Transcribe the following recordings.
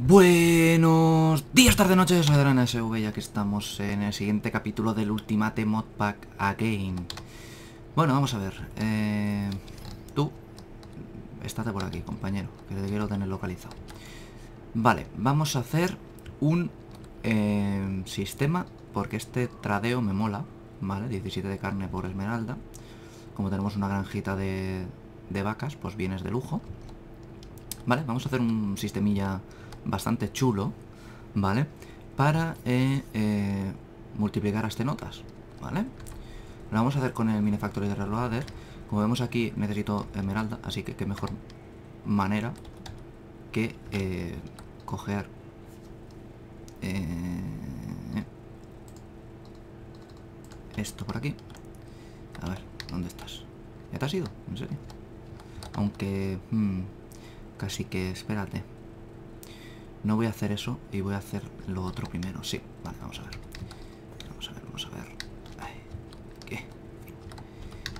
Buenos días, tarde, noches, soy adrianasv, ya que estamos en el siguiente capítulo del ultimate modpack again. Bueno, vamos a ver. Tú, estate por aquí, compañero, que te quiero tener localizado. Vale, vamos a hacer un sistema, porque este tradeo me mola, ¿vale? 17 de carne por esmeralda. Como tenemos una granjita de vacas, pues vienes de lujo. Vale, vamos a hacer un sistemilla bastante chulo, ¿vale? Para multiplicar hasta notas, ¿vale? Lo vamos a hacer con el minefactor de Reloader. Como vemos aquí, necesito esmeralda, así que qué mejor manera que coger esto por aquí. A ver, ¿dónde estás? ¿Ya te has ido? ¿En serio? Aunque... casi que espérate. No voy a hacer eso y voy a hacer lo otro primero. Sí, vale, vamos a ver. Vamos a ver. Ay, ¿qué?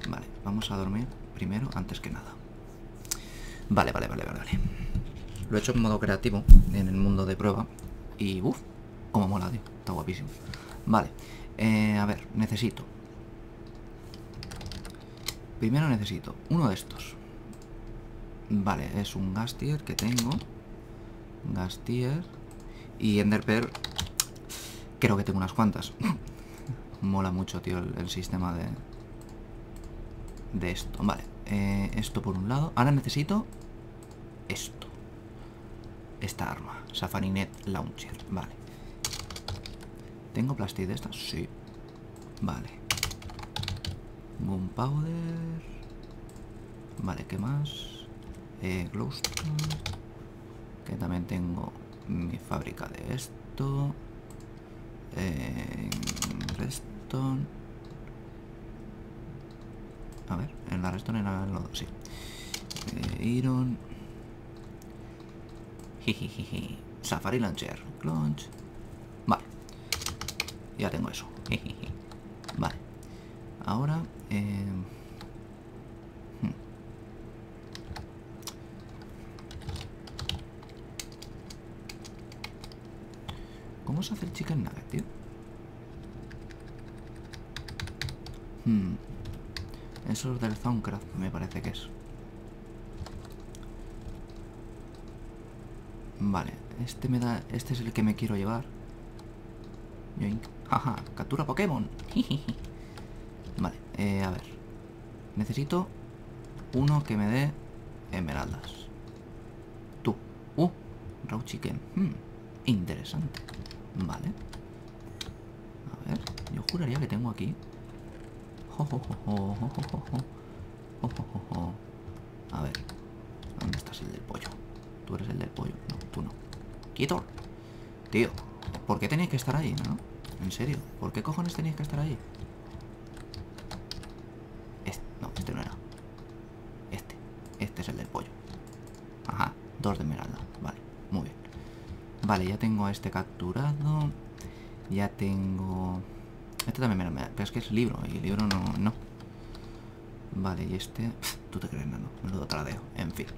Vale, vamos a dormir primero antes que nada. Vale. Lo he hecho en modo creativo, en el mundo de prueba. Y uff, como mola, tío. Está guapísimo. Vale, a ver, necesito. Primero necesito uno de estos. Vale, es un Ghastier que tengo. Ghastier. Y Ender Pearl. Creo que tengo unas cuantas. Mola mucho, tío, el sistema de esto. Vale, esto por un lado. Ahora necesito esto. Esta arma, Safari Net Launcher. Vale. ¿Tengo plastic de estas? Sí. Vale. Gunpowder. Vale, ¿qué más? Glowstone, que también tengo mi fábrica de esto. Redstone. A ver, en la Redstone era el lodo, sí. Iron. Jijiji. Safari Launcher. Launch. Vale. Ya tengo eso. Jijiji. Vale. Ahora. ¿Cómo se hace el chicken nugget, tío? Eso es del Zoncraft, me parece que es. Vale, este me da. Este es el que me quiero llevar. Yoink. Jaja, captura Pokémon. Vale, a ver. Necesito uno que me dé esmeraldas. Tú. Raw chicken. Interesante. Vale. A ver, yo juraría que tengo aquí. A ver, ¿dónde estás el del pollo? Tú eres el del pollo. No, tú no. ¡Quieto! Tío, ¿por qué tenéis que estar ahí, no? En serio, ¿por qué cojones tenéis que estar ahí? Este, no, este no era. Este es el del pollo. Ajá, 2 de esmeralda. Vale, muy bien. Vale, ya tengo a este capturado. Ya tengo... Este también me da, pero es que es libro. Y libro no. Vale, y este... Tú te crees, no. Me lo tradeo. En fin.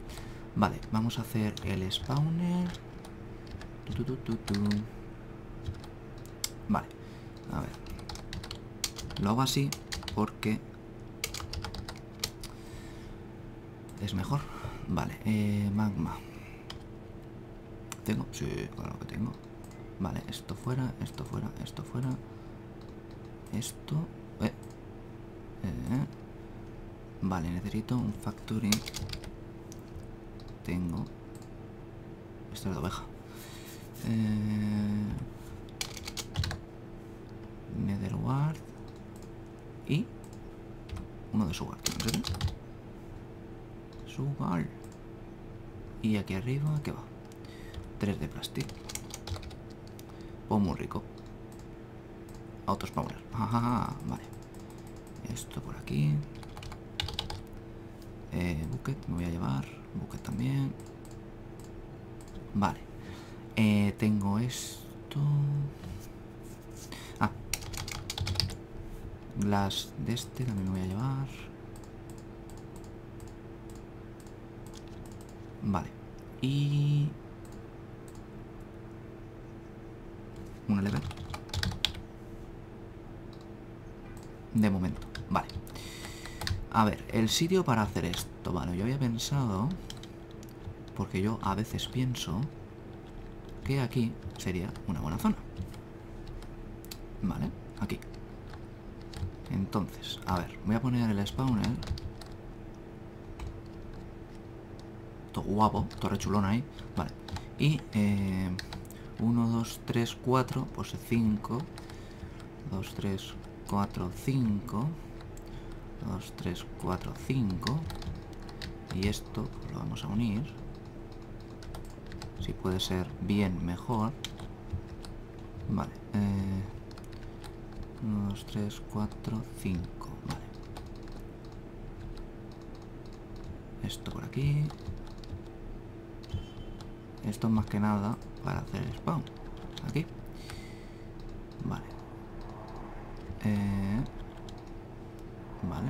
Vale, vamos a hacer el spawner. Vale. A ver. Lo hago así porque... es mejor. Vale, magma. ¿Tengo? Sí, claro que tengo. Vale, esto fuera, esto fuera, esto fuera. Esto. Vale, necesito un factory. Tengo. Esto es de oveja. Netherward. Y uno de sugar. Sugar. Y aquí arriba, ¿qué va? 3 de plástico. Oh, muy rico. Autospawner. Vale. Esto por aquí. Bucket, me voy a llevar. Bucket también. Vale. Tengo esto. Glass de este también me voy a llevar. Vale. Y... de momento. Vale. A ver, el sitio para hacer esto. Vale, yo había pensado, porque yo a veces pienso, que aquí sería una buena zona. Vale, aquí. Entonces, a ver, voy a poner el spawner. Todo guapo, torre chulona ahí. Vale, y 1, 2, 3, 4, pues 5 2, 3, 4, 5 2, 3, 4, 5. Y esto lo vamos a unir. Si puede ser bien, mejor. Vale, 1, 2, 3, 4, 5. Vale. Esto por aquí. Esto es más que nada para hacer el spawn. Aquí. Vale. Vale.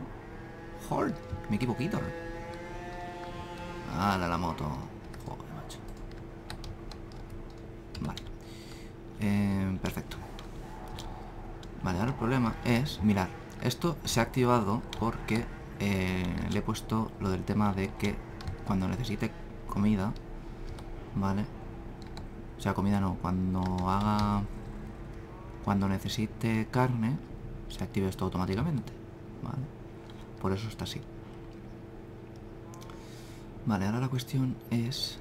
¡Hold! Me equivoqué. ¡Hala, la moto! Joder, macho. Vale. Perfecto. Vale, ahora el problema es... Mirad, esto se ha activado porque le he puesto lo del tema de que cuando necesite comida... Vale. O sea, comida no. Cuando haga... Cuando necesite carne, se active esto automáticamente. Vale. Por eso está así. Vale, ahora la cuestión es...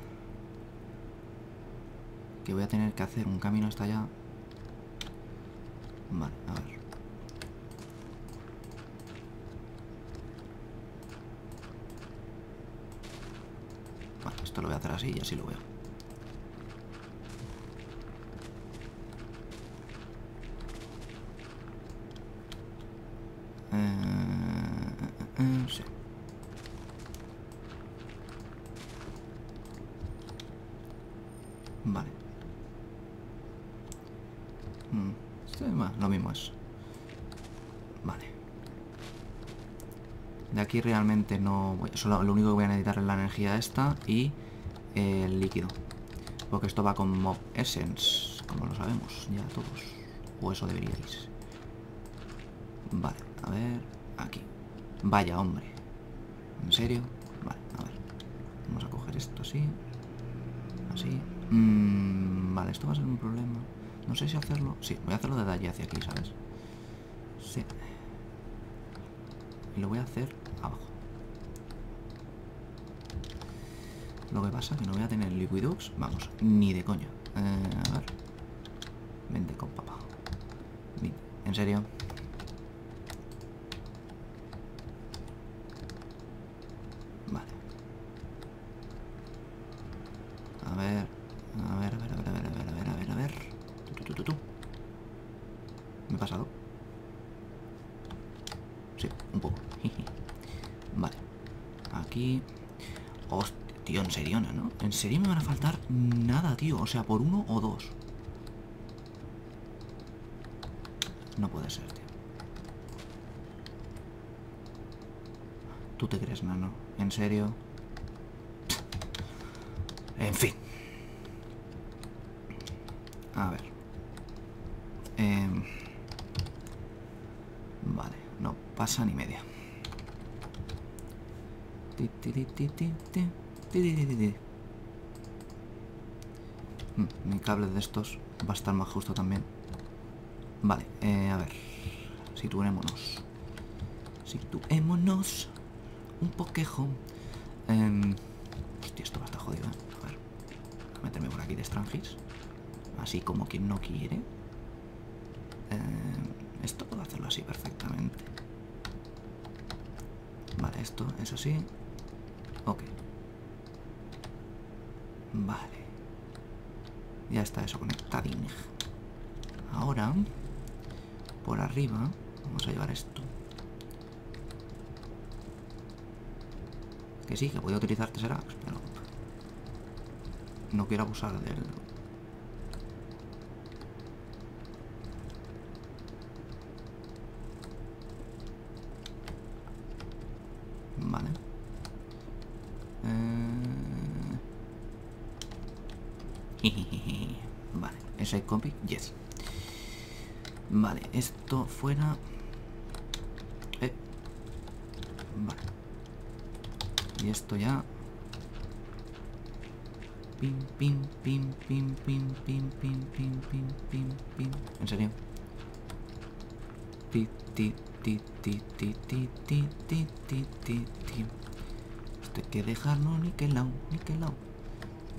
Que voy a tener que hacer un camino hasta allá. Vale, a ver. Vale, esto lo voy a hacer así y así lo veo. Sí. Vale. Sí, bueno, lo mismo es. Vale. De aquí realmente no voy, solo lo único que voy a necesitar es la energía esta y el líquido. Porque esto va con mob essence, como lo sabemos ya todos. O eso deberíais. Vale, a ver, aquí. Vaya, hombre. ¿En serio? Vale, a ver. Vamos a coger esto así. Así. Vale, esto va a ser un problema. No sé si hacerlo... Sí, voy a hacerlo desde allí hacia aquí, ¿sabes? Sí. Y lo voy a hacer abajo. Lo que pasa es que no voy a tener Liquidux. Vamos, ni de coña. A ver. Vente con papá. ¿En serio? A ver. ¿Me he pasado? Sí, un poco. Vale. Aquí. Hostia, tío, en serio, ¿no? En serio me van a faltar nada, tío. O sea, por uno o dos. No puede ser, tío. ¿Tú te crees, nano? ¿En serio? En fin. A ver. Vale, no pasa ni media. Mi cable de estos va a estar más justo también. Vale, a ver. Situémonos. Situémonos. Un poquejo. Hostia, esto va a estar jodido, ¿eh? A ver. Voy a meterme por aquí de Strangis. Así como quien no quiere. Esto puedo hacerlo así perfectamente. Vale, esto es así. Ok. Vale. Ya está eso conectadín. Ahora, por arriba, vamos a llevar esto. Que sí, que podía utilizar tesserax, pero no quiero abusar del... Vale. Vale, ¿es el compi? Yes. Vale, esto fuera. Vale. Y esto ya. Pim, pim, pim, pim, pim, pim, pim, pim, pim, pim, pim. ¿En serio? Ti, ti, ti, ti, ti, ti, ti, ti, ti, ti, ti. Esto hay que dejarlo niquelado, niquelado.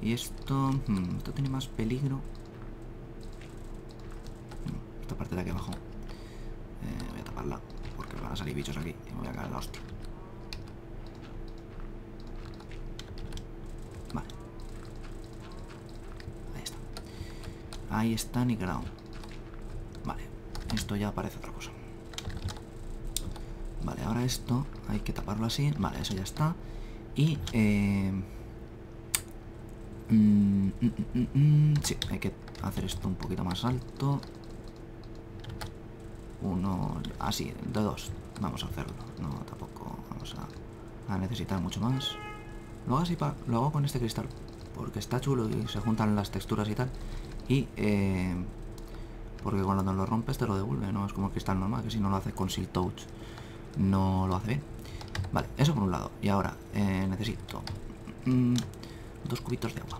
Y esto... esto tiene más peligro. Esta parte de aquí abajo. Voy a taparla, porque me van a salir bichos aquí y me voy a caer la hostia. Vale. Ahí está. Ahí está niquelado. Vale. Esto ya parece otra cosa. Vale, ahora esto hay que taparlo así. Vale, eso ya está. Y... sí, hay que hacer esto un poquito más alto. Uno... así, de dos. Vamos a hacerlo. No, tampoco vamos a necesitar mucho más. Lo hago así, lo hago con este cristal, porque está chulo y se juntan las texturas y tal. Y... porque cuando lo rompes te lo devuelve, no es como el cristal normal, que si no lo haces con siltouch no lo hace bien. Vale, eso por un lado. Y ahora necesito... dos cubitos de agua.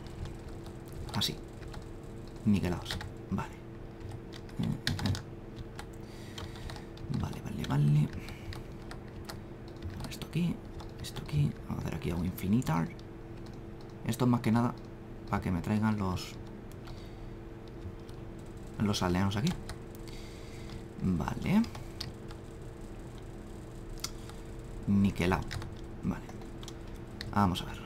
Así. Niquelados. Vale. Vale, vale, vale. Esto aquí. Esto aquí. Vamos a hacer aquí agua infinitar. Esto es más que nada para que me traigan los... los aldeanos aquí. Vale. Niquelado. Vale. Vamos a ver.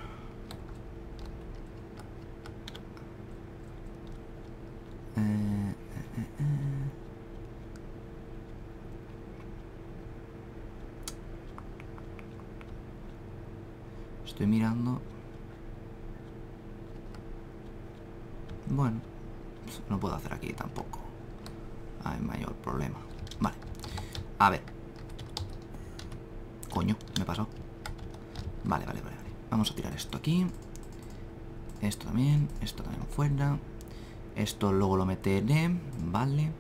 Estoy mirando. Bueno, no puedo hacer aquí tampoco. Hay mayor problema. Vale, a ver. Coño, me he pasado. Vale, vale, vale, vale. Vamos a tirar esto aquí. Esto también fuera. Esto luego lo meteré. Vale.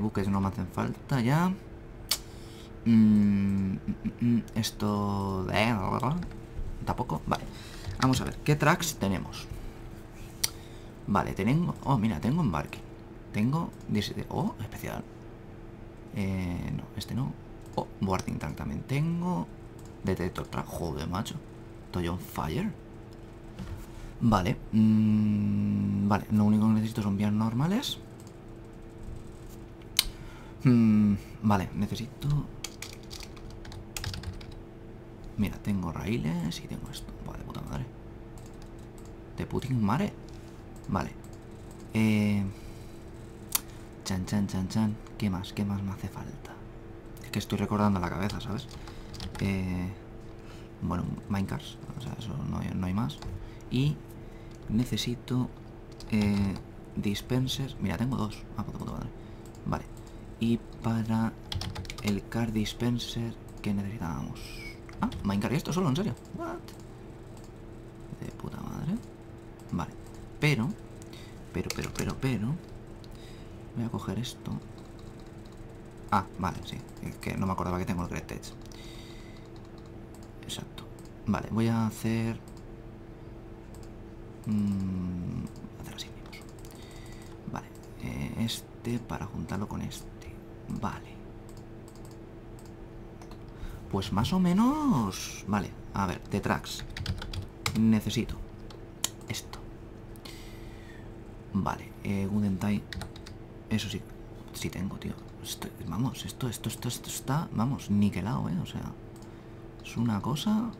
Buques no me hacen falta ya. Esto... tampoco. Vale. Vamos a ver. ¿Qué tracks tenemos? Vale, tengo... oh, mira, tengo embarking. Tengo... oh, especial. No, este no. Oh, Warding Tank también tengo. Detector Tran. Joder, macho. Toyon Fire. Vale, vale, lo único que necesito son vías normales. Vale, necesito... mira, tengo raíles y tengo esto. Buah, de puta madre. De putin mare. Vale. Chan, chan, chan, chan. ¿Qué más? ¿Qué más me hace falta? Es que estoy recordando la cabeza, ¿sabes? Bueno, minecarts. O sea, eso no hay más. Y... necesito dispensers. Mira, tengo dos. Ah, puta madre. Vale. Y para el car dispenser que necesitábamos. Ah, minecart, esto solo, en serio. What? De puta madre. Vale. Pero. Voy a coger esto. Ah, vale, sí. Es que no me acordaba que tengo el Great Edge. Exacto. Vale, voy a hacer... hacer así mismo. Vale, este para juntarlo con este. Vale. Pues más o menos. Vale, a ver, de tracks necesito esto. Vale, Wooden Tie. Eso sí, sí tengo, tío. Vamos, esto está, vamos, niquelado, o sea, es una cosa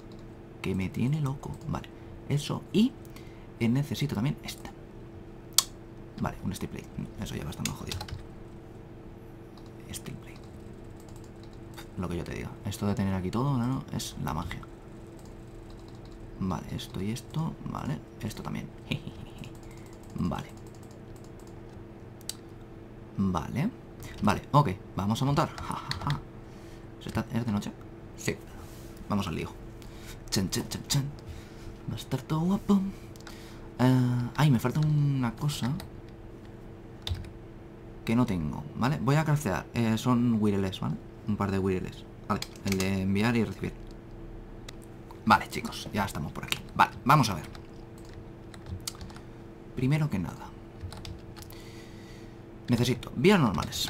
que me tiene loco. Vale, eso y... necesito también esta. Vale, un steel plate. Eso ya va estando jodido. Steel plate. Lo que yo te diga. Esto de tener aquí todo, no, es la magia. Vale, esto y esto. Vale, esto también. Vale. Vale. Vale, ok. Vamos a montar. ¿Es de noche? Sí. Vamos al lío. Chan, chan, chan, chan. Va a estar todo guapo. Ay, me falta una cosa que no tengo, ¿vale? Voy a craftear, son wireless, ¿vale? Un par de wireless. Vale, el de enviar y recibir. Vale, chicos, ya estamos por aquí. Vale, vamos a ver. Primero que nada, necesito vías normales.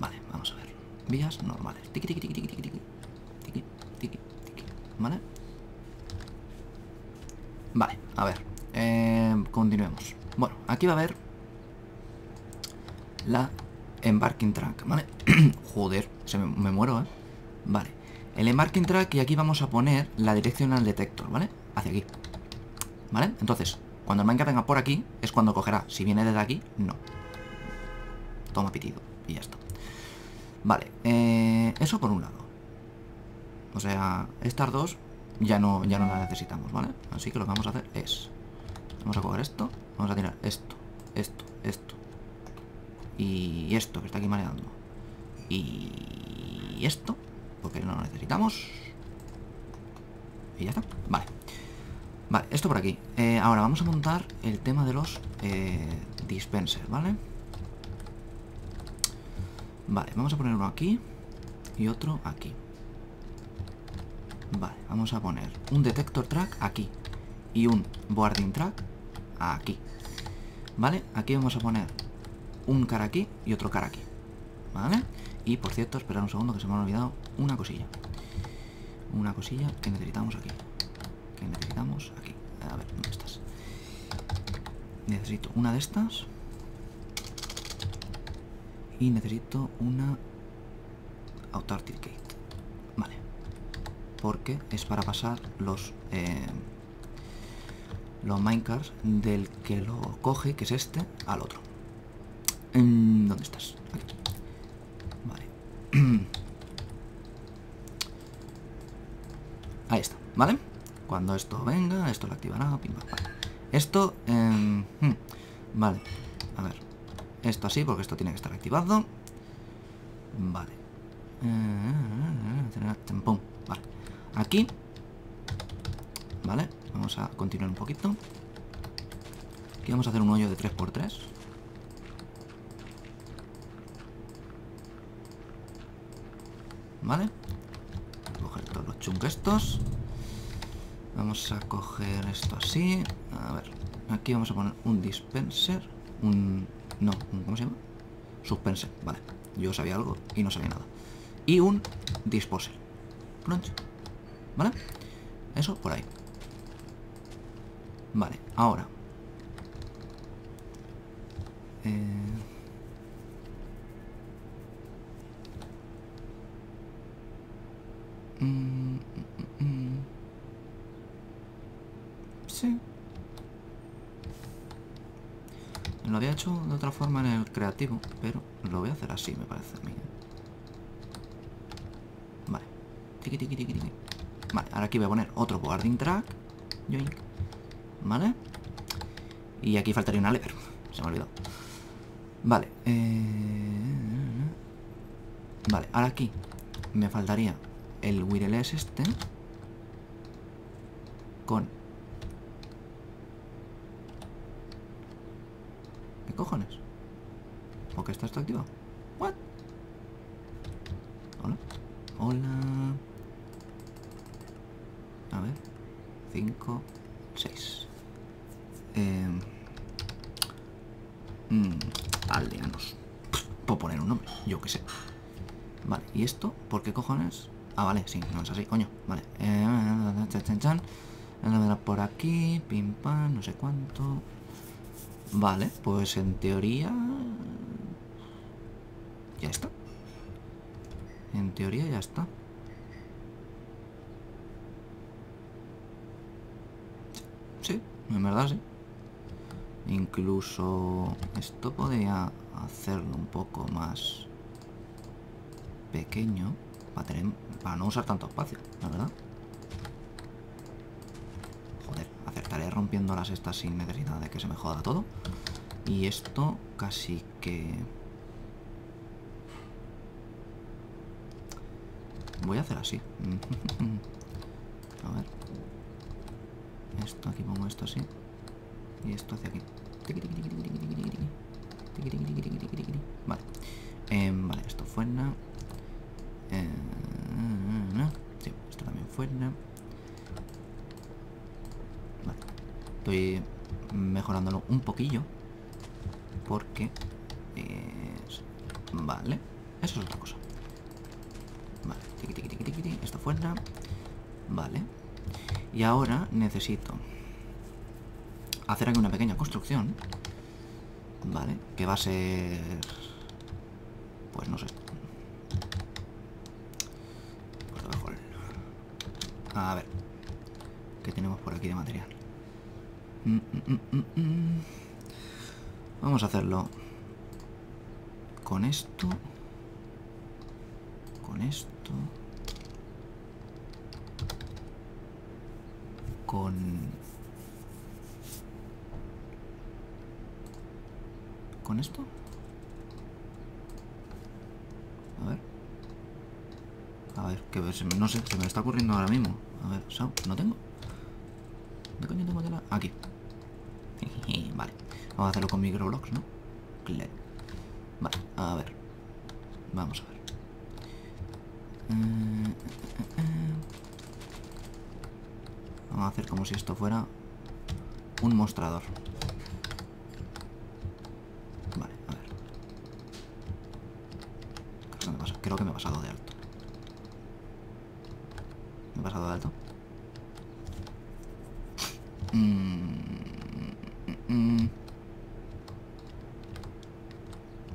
Vale, vamos a ver. Vías normales. Tiki, tiki, tiki, tiki, tiki. Tiki, tiki, tiki. Vale. Vale, a ver. Continuemos. Bueno, aquí va a haber la Embarking Track, ¿vale? Joder, me muero, ¿eh? Vale, el Embarking Track, y aquí vamos a poner la dirección al detector, ¿vale? Hacia aquí, ¿vale? Entonces, cuando el Minecraft venga por aquí, es cuando cogerá. Si viene desde aquí, no. Toma pitido, y ya está. Vale, eso por un lado. O sea, estas dos ya no las necesitamos, ¿vale? Así que lo que vamos a hacer es... vamos a coger esto, vamos a tirar esto, esto, esto. Y esto, que está aquí mareando. Y esto, porque no lo necesitamos. Y ya está, vale. Vale, esto por aquí. Ahora vamos a montar el tema de los dispensers, ¿vale? Vale, vamos a poner uno aquí y otro aquí. Vale, vamos a poner un detector track aquí y un warding track aquí. Vale, aquí vamos a poner un cara aquí y otro cara aquí, ¿vale? Y por cierto, esperad un segundo que se me ha olvidado una cosilla. Una cosilla que necesitamos aquí. Que necesitamos aquí. A ver, ¿dónde estás? Necesito una de estas. Y necesito una Autarkic gate. Vale. Porque es para pasar los minecarts del que lo coge, que es este, al otro. ¿Dónde estás? Aquí. Vale. Ahí está, ¿vale? Cuando esto venga, esto lo activará, pim, pam, vale. Esto, vale, a ver. Esto así, porque esto tiene que estar activado. Vale. Pum, vale. Aquí. Vale, vamos a continuar un poquito. Aquí vamos a hacer un hoyo de 3×3. Vale. Vamos a coger todos los chunks estos. Vamos a coger esto así. A ver, aquí vamos a poner un dispenser. ¿Cómo se llama? Suspenser, vale. Yo sabía algo y no sabía nada. Y un disposer. Crunch. ¿Vale? Eso por ahí. Vale, ahora. Sí. Lo había hecho de otra forma en el creativo, pero lo voy a hacer así, me parece a mí. Vale. Tiki, tiki, tiki, tiki. Vale, ahora aquí voy a poner otro boarding track. Yoink. Vale. Y aquí faltaría una lever. Se me ha olvidado. Vale. Vale, ahora aquí me faltaría el wireless este. Con... cojones, porque está esto activado. What? Hola, hola. A ver, 5, 6. Aldeanos. Puedo poner un nombre, yo que sé. Vale, ¿y esto? ¿Por qué cojones? Ah, vale, sí, no es así, coño. Vale, por aquí, pim pam, no sé cuánto. Vale, pues en teoría... ya está. En teoría ya está. Sí, en verdad sí. Incluso esto podría hacerlo un poco más pequeño para no usar tanto espacio, la verdad. Estaré rompiendo las estas sin necesidad de que se me joda todo. Y esto casi que... voy a hacer así. A ver. Esto aquí pongo esto así. Y esto hacia aquí. Vale. Vale, esto fuera. Sí, esto también fuera. mejorándolo un poquillo. Porque... vale, eso es otra cosa. Vale, tiqui, tiqui, tiqui, tiqui, esto fuera. Vale. Y ahora necesito hacer aquí una pequeña construcción. Vale, que va a ser... pues no sé. Por debajo. A ver. ¿Qué tenemos por aquí de material? Vamos a hacerlo con esto. Con esto. Con esto. A ver, que no sé, se me está ocurriendo ahora mismo. A ver, no tengo. ¿Dónde coño tengo tela? Aquí. Vale, vamos a hacerlo con microblocks, ¿no? Claro. Vale, a ver. Vamos a ver. Vamos a hacer como si esto fuera un mostrador. Vale, a ver. Creo que me he pasado de alto. ¿Me he pasado de alto?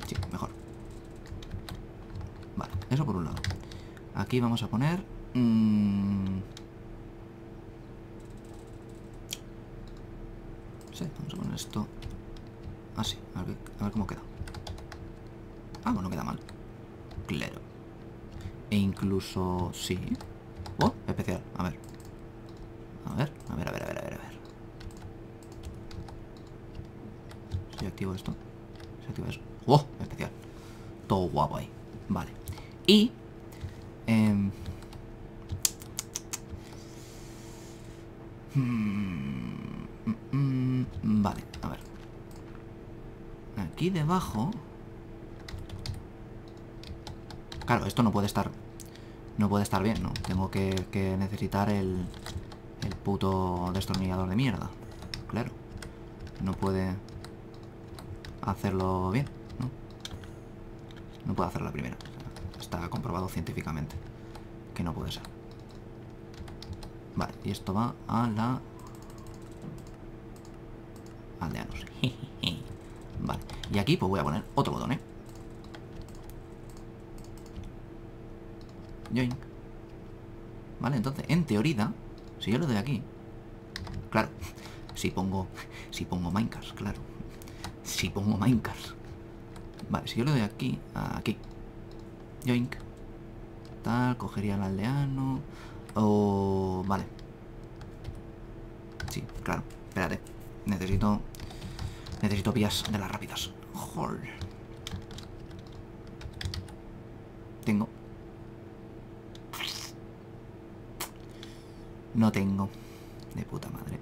Sí, mejor. Vale, eso por un lado. Aquí vamos a poner... sí, vamos a poner esto así, a ver cómo queda. Ah, bueno, queda mal. Claro. E incluso... sí. Oh, especial, a ver. A ver. Si activo esto. Si activo eso. Oh, especial. Todo guapo ahí. Vale. Y... vale, a ver. Aquí debajo... claro, esto no puede estar... no puede estar bien, ¿no? Tengo que necesitar el puto destornillador de mierda. Claro. No puede hacerlo bien, ¿no? No puede hacer la primera. Está comprobado científicamente que no puede ser. Vale, y esto va a la... aldeanos. Vale. Y aquí pues voy a poner otro botón, ¿eh? Yoink. Vale, entonces, en teoría, si yo lo doy aquí, claro, si pongo minecars, claro, si pongo minecars, vale, si yo lo doy aquí, aquí, yoink, tal, cogería al aldeano, o... vale, sí, claro, espérate, necesito vías de las rápidas, joder, tengo... no tengo. De puta madre.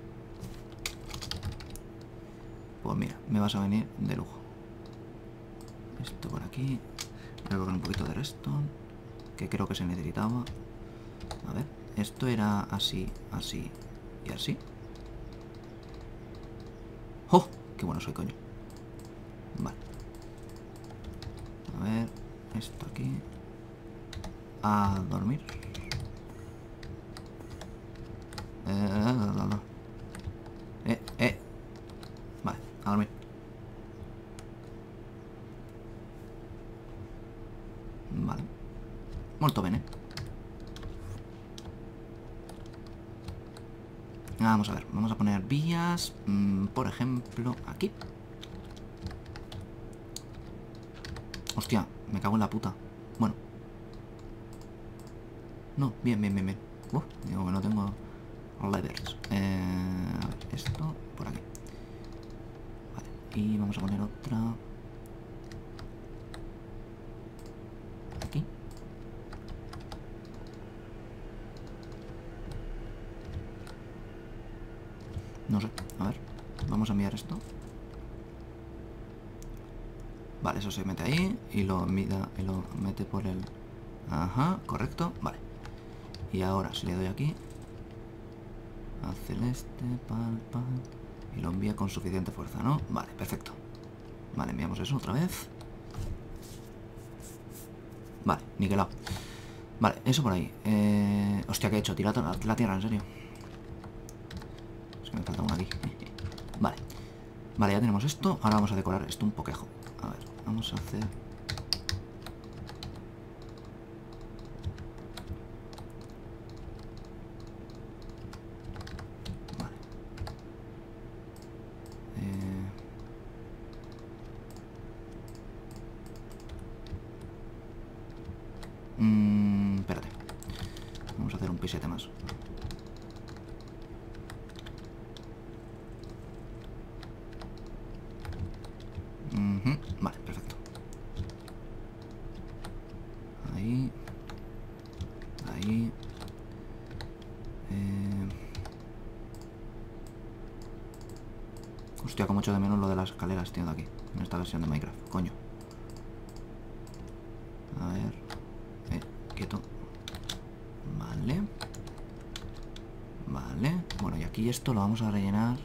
Pues mira, me vas a venir de lujo. Esto por aquí. Voy a coger un poquito de redstone, que creo que se necesitaba. A ver, esto era así, así y así. ¡Oh! ¡Qué bueno soy, coño! Vale. A ver, esto aquí. A dormir. Vale, a dormir. Vale. Molto bene. Vamos a ver, vamos a poner vías, por ejemplo, aquí. Hostia, me cago en la puta. Bueno. No, bien. Digo que no tengo... levers. A ver, esto por aquí. Vale, y vamos a poner otra. Aquí. No sé, a ver. Vamos a enviar esto. Vale, eso se mete ahí y lo mete por el... ajá, correcto, vale. Y ahora si le doy aquí... al celeste, pal, Y lo envía con suficiente fuerza, ¿no? Vale, perfecto. Vale, enviamos eso otra vez. Vale, niquelado. Vale, eso por ahí. Hostia, ¿qué he hecho? Tirar la tierra, en serio. Es que me falta una aquí. Vale. Vale, ya tenemos esto. Ahora vamos a decorar esto un poquejo. A ver, vamos a hacer... Vale. Espérate. Vamos a hacer un pisete más. Vale, perfecto. Ahí. Ahí. Hostia, como echo de menos lo de las escaleras, tío, de aquí. En esta versión de Minecraft, coño. A ver. Quieto. Vale. Vale. Bueno, y aquí esto lo vamos a rellenar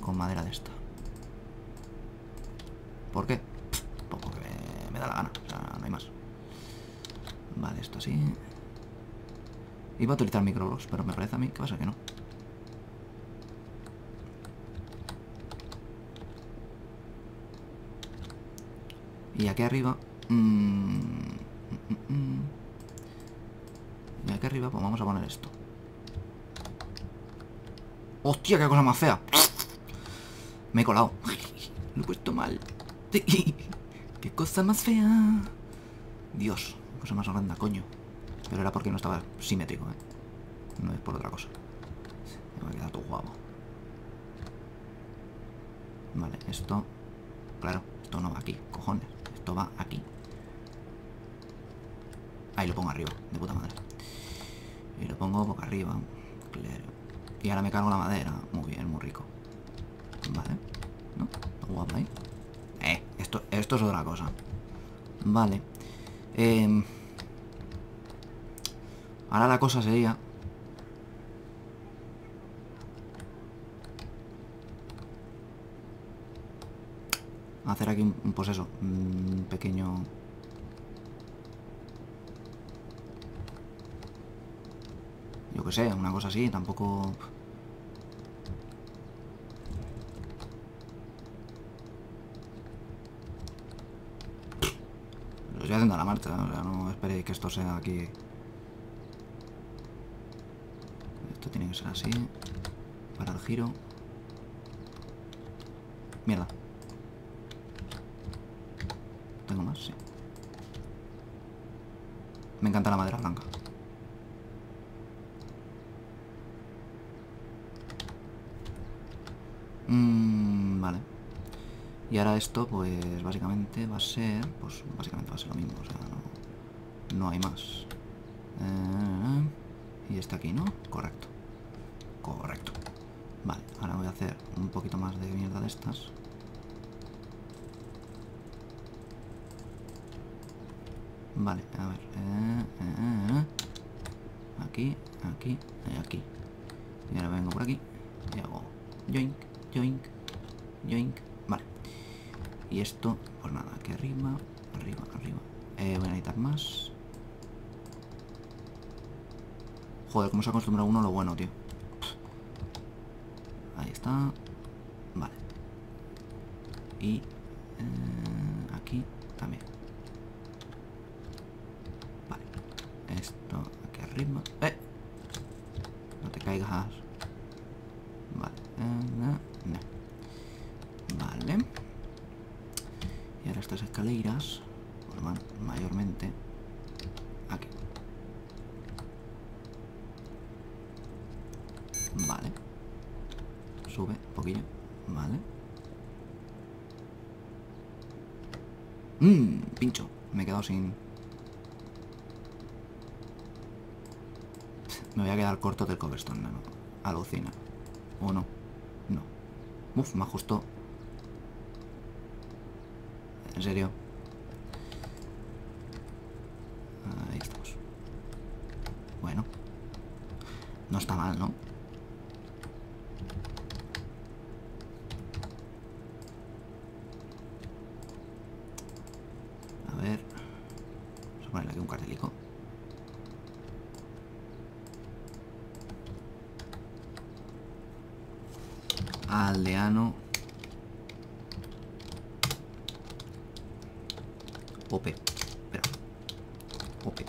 con madera de esta. ¿Por qué? Pues porque me da la gana. O sea, no hay más. Vale, esto así. Iba a utilizar microblocks, pero me parece a mí que pasa que no. Y aquí arriba... Y aquí arriba pues vamos a poner esto. ¡Hostia, qué cosa más fea! Me he colado. Lo he puesto mal. ¡Qué cosa más fea! Dios, cosa más horrenda, coño. Pero era porque no estaba simétrico, ¿eh? No es por otra cosa. Me va a quedar todo guapo. Vale, esto... Claro, esto no va aquí, cojones. Esto va aquí. Ahí lo pongo arriba, de puta madre. Y lo pongo boca arriba. Claro. Y ahora me cargo la madera. Muy bien, muy rico. Vale. ¿No? Todo guapo ahí. Esto es otra cosa. Vale. Ahora la cosa sería... hacer aquí, pues eso, un pequeño... Yo qué sé, una cosa así, tampoco... Estoy haciendo la marcha, o sea, no esperéis que esto sea aquí. Esto tiene que ser así. Para el giro. Mierda. ¿Tengo más? Sí. Me encanta la madera blanca. Vale. Y ahora esto, pues, básicamente va a ser... Pues, básicamente va a ser lo mismo, o sea, no hay más. Y está aquí, ¿no? Correcto. Correcto. Vale, ahora voy a hacer un poquito más de mierda de estas. Vale, a ver... Aquí, aquí y aquí. Y ahora vengo por aquí y hago... Yoink, yoink, yoink. Y esto, pues nada, aquí arriba, arriba, arriba. Voy a necesitar más. Joder, cómo se acostumbra uno a lo bueno, tío. Ahí está. Vale. Y aquí también. Vale. Esto, aquí arriba. ¡Eh! No te caigas. Vale. Vale. Y ahora estas escaleras pues van mayormente aquí. Vale. Sube un poquillo. Vale. Pincho. Me he quedado sin... Me voy a quedar corto del cobblestone, no. Alucina. ¿O no? No. Uf, me ajustó. En serio. Ahí estamos. Bueno. No está mal, ¿no? carrilico. Aldeano. OP. Espera. OP.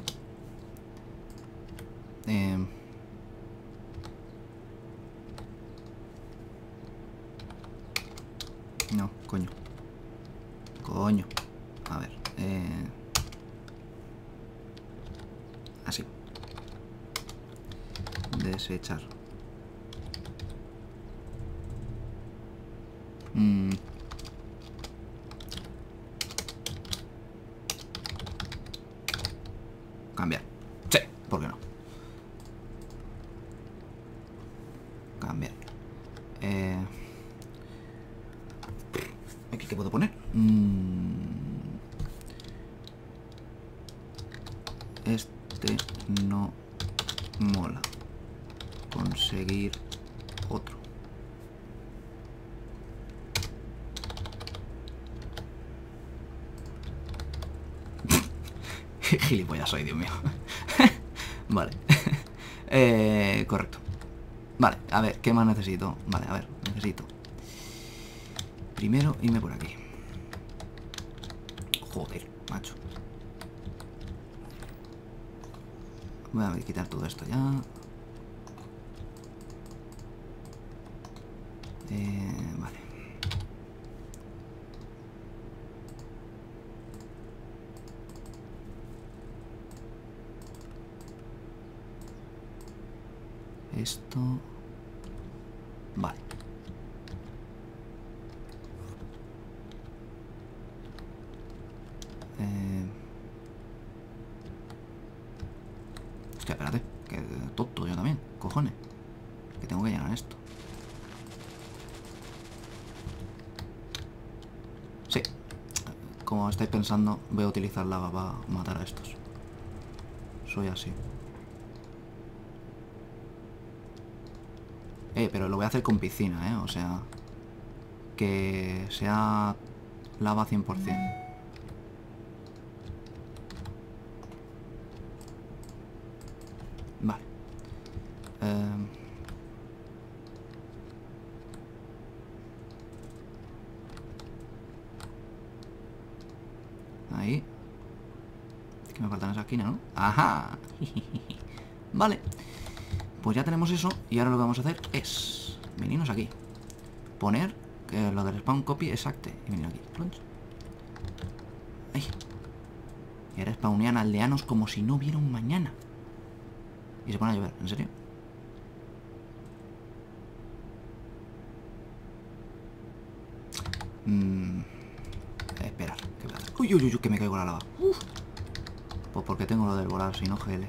No, coño. Coño. A ver. Así. Desechar. Cambiar. Sí, ¿por qué no? Cambiar. ¿Aquí qué puedo poner? Este no mola. Conseguir otro. Gilipollas soy, Dios mío. Vale. Correcto. Vale, a ver, ¿qué más necesito? Vale, a ver, necesito primero irme por aquí. Joder, macho. Voy a quitar todo esto ya. Vale. Esto... Vale. Hostia, espérate. Que tonto yo también. Cojones. Que tengo que llegar a esto. Sí. Como estáis pensando, voy a utilizar lava para matar a estos. Soy así. Pero lo voy a hacer con piscina, o sea, que sea lava 100%. Vale. Ahí. Es que me faltan esa esquina, ¿no? ¡Ajá! Vale. Pues ya tenemos eso, y ahora lo que vamos a hacer es venirnos aquí. Poner lo del spawn copy exacto. Y venir aquí. Ahí. Y ahora spawnean aldeanos como si no hubiera un mañana. Y se pone a llover, ¿en serio? Esperar. ¿Qué voy a hacer? Uy, uy, uy, que me caigo la lava. Uf. Pues porque tengo lo del volar, si no GL.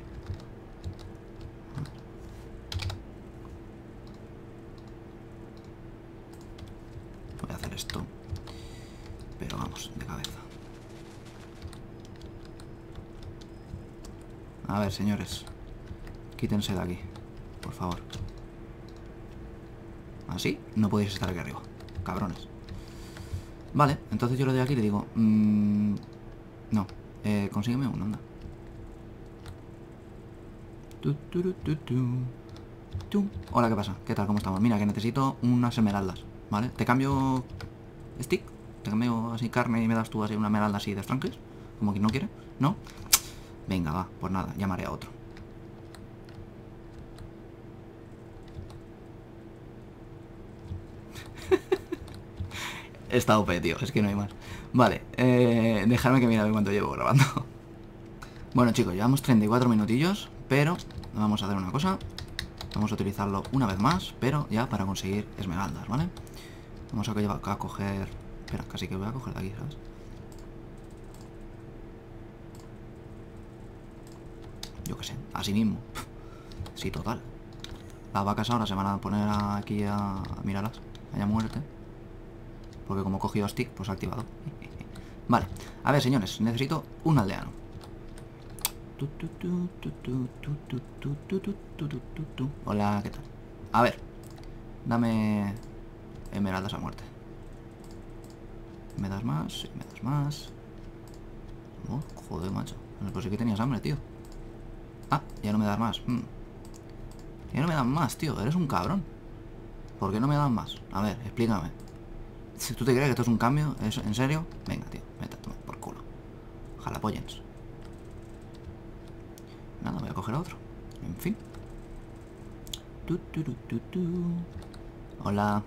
A ver, señores, quítense de aquí, por favor. Así no podéis estar aquí arriba, cabrones. Vale, entonces yo lo doy aquí y le digo no, consígueme uno, anda. Hola, ¿qué pasa? ¿Qué tal? ¿Cómo estamos? Mira, que necesito unas esmeraldas, ¿vale? Te cambio stick, te cambio así carne y me das tú así una esmeralda así de franques. Como que no quiere, ¿no? Venga, va, pues nada, llamaré a otro. Está OP, tío, es que no hay más. Vale, dejadme que mire a ver cuánto llevo grabando. Bueno, chicos, llevamos 34 minutillos, pero vamos a hacer una cosa. Vamos a utilizarlo una vez más, pero ya para conseguir esmeraldas, ¿vale? Vamos a coger... Espera, casi que voy a coger de aquí, ¿sabes? Yo qué sé, así mismo. Sí, total. Las vacas ahora se van a poner aquí a mirarlas. Haya muerte. Porque como he cogido stick, pues ha activado. Vale, a ver, señores, necesito un aldeano. Hola, ¿qué tal? A ver, dame esmeraldas a muerte. ¿Me das más? Sí, me das más. Oh, joder, macho. Pues sí que tenías hambre, tío. Ah, ya no me das más. Ya no me dan más, tío. Eres un cabrón. ¿Por qué no me dan más? A ver, explícame. Si tú te crees que esto es un cambio, ¿es en serio? Venga, tío, vete a tomar por culo. Jalapollens. Nada, voy a coger a otro. En fin. Hola.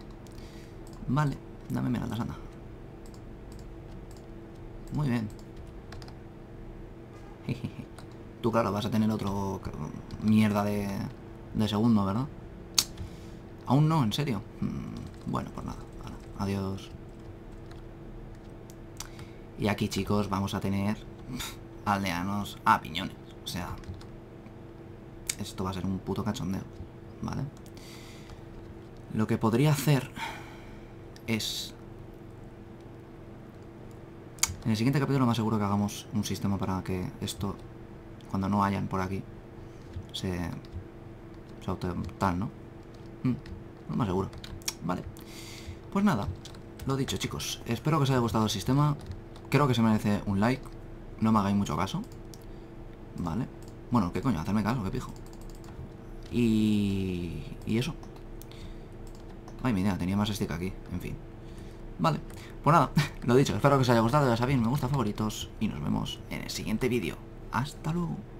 Vale, dame meraldas, anda. Muy bien. Tú, claro, vas a tener otro mierda de segundo, ¿verdad? Aún no, en serio. Bueno, pues nada. Adiós. Y aquí, chicos, vamos a tener aldeanos a piñones. O sea, esto va a ser un puto cachondeo, ¿vale? Lo que podría hacer es... En el siguiente capítulo más seguro que hagamos un sistema para que esto, cuando no hayan por aquí, se auto tal, ¿no? No más seguro. Vale. Pues nada, lo dicho, chicos. Espero que os haya gustado el sistema. Creo que se merece un like. No me hagáis mucho caso. Vale. Bueno, ¿qué coño? Hacerme caso, qué pijo. Y eso. Ay, mira, tenía más stick aquí. En fin. Vale, pues nada, lo dicho, espero que os haya gustado, ya sabéis, me gusta, favoritos, y nos vemos en el siguiente vídeo. Hasta luego.